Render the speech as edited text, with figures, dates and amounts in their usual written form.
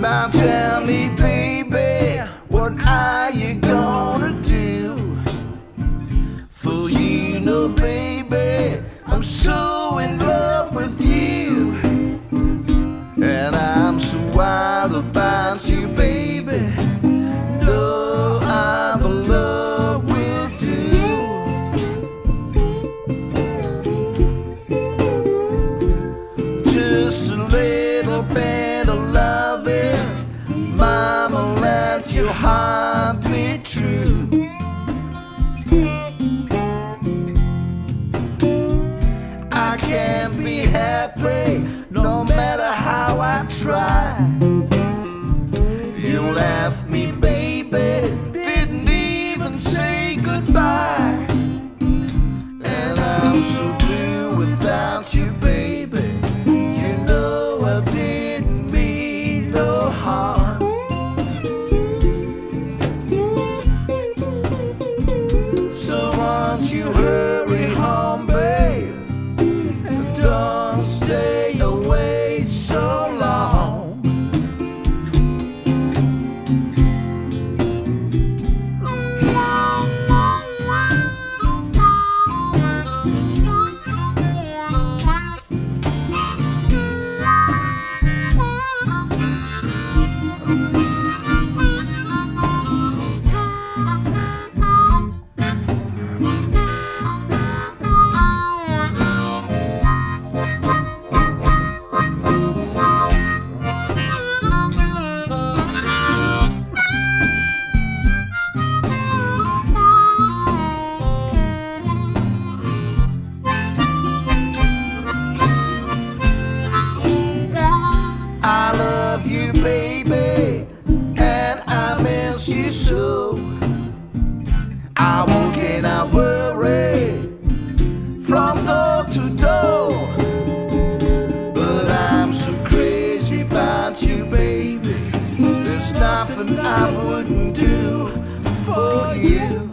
Now tell me, baby, what are you gonna do? For you know, baby, I'm so in love with you, and I'm so wild about you, baby. No other love will do. Just a little bit of loving, mama, let your heart be true. I can't be happy no matter how I try. You left me, baby, didn't even say goodbye, and I'm so blue without you, baby. You know I didn't mean no harm. So won't you hurry home, babe, and don't stay away so long. You so I won't get a worry from door to door, but I'm so crazy about you, baby. There's nothing I wouldn't do for you.